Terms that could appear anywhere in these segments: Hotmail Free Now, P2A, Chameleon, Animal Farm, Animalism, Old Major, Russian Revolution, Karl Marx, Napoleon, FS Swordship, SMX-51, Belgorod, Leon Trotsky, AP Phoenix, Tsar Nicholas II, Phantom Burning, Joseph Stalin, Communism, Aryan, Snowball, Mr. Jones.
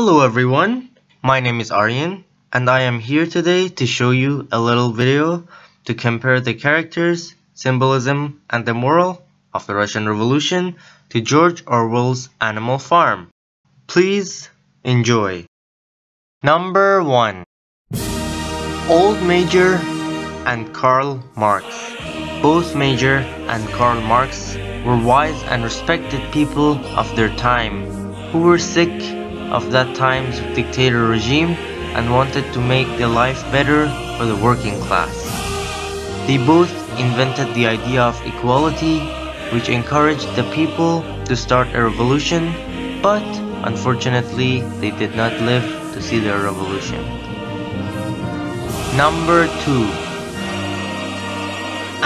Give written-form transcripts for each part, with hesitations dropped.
Hello everyone, my name is Aryan and I am here today to show you a little video to compare the characters, symbolism and the moral of the Russian Revolution to George Orwell's Animal Farm. Please enjoy. Number 1. Old Major and Karl Marx. Both Major and Karl Marx were wise and respected people of their time who were sick of that time's dictator regime and wanted to make their life better for the working class. They both invented the idea of equality, which encouraged the people to start a revolution, but unfortunately they did not live to see their revolution. Number 2.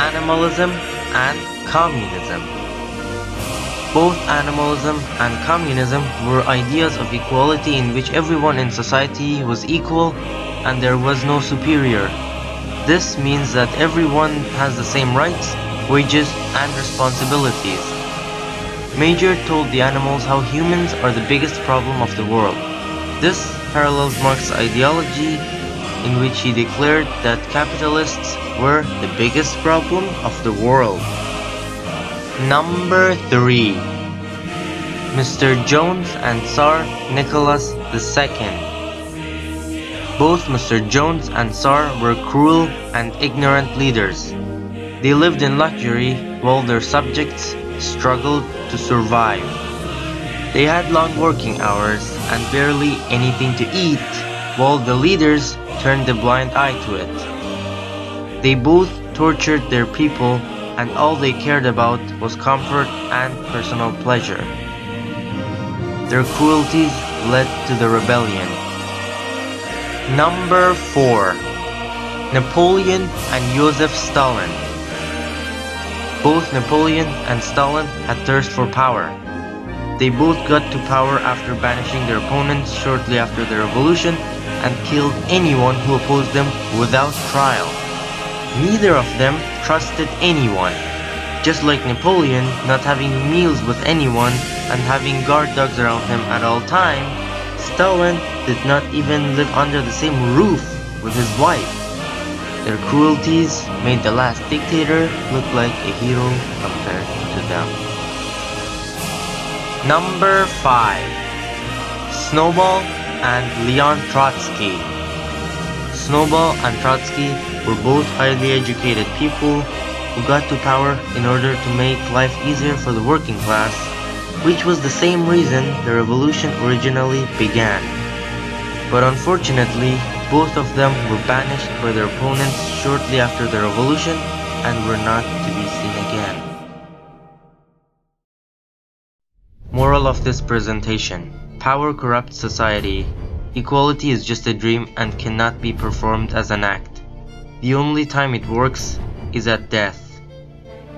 Animalism and Communism. Both animalism and communism were ideas of equality in which everyone in society was equal and there was no superior. This means that everyone has the same rights, wages and responsibilities. Major told the animals how humans are the biggest problem of the world. This parallels Marx's ideology in which he declared that capitalists were the biggest problem of the world. Number 3. Mr. Jones and Tsar Nicholas II. Both Mr. Jones and Tsar were cruel and ignorant leaders. They lived in luxury while their subjects struggled to survive. They had long working hours and barely anything to eat, while the leaders turned a blind eye to it. They both tortured their people and all they cared about was comfort and personal pleasure. Their cruelties led to the rebellion. Number 4. Napoleon and Joseph Stalin. Both Napoleon and Stalin had thirst for power. They both got to power after banishing their opponents shortly after the revolution and killed anyone who opposed them without trial. Neither of them trusted anyone, just like Napoleon not having meals with anyone and having guard dogs around him at all times. Stalin did not even live under the same roof with his wife. Their cruelties made the last dictator look like a hero compared to them. Number 5. Snowball and Leon Trotsky. Snowball and Trotsky were both highly educated people who got to power in order to make life easier for the working class, which was the same reason the revolution originally began. But unfortunately, both of them were banished by their opponents shortly after the revolution and were not to be seen again. Moral of this presentation: power corrupts society. Equality is just a dream and cannot be performed as an act. The only time it works is at death.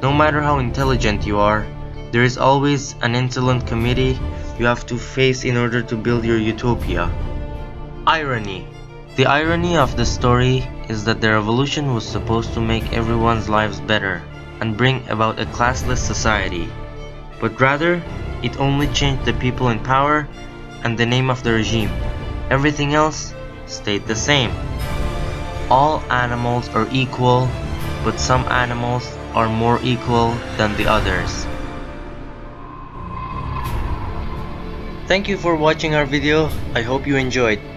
No matter how intelligent you are, there is always an insolent committee you have to face in order to build your utopia. Irony. The irony of the story is that the revolution was supposed to make everyone's lives better and bring about a classless society. But rather, it only changed the people in power and the name of the regime. Everything else stayed the same. All animals are equal, but some animals are more equal than the others. Thank you for watching our video. I hope you enjoyed.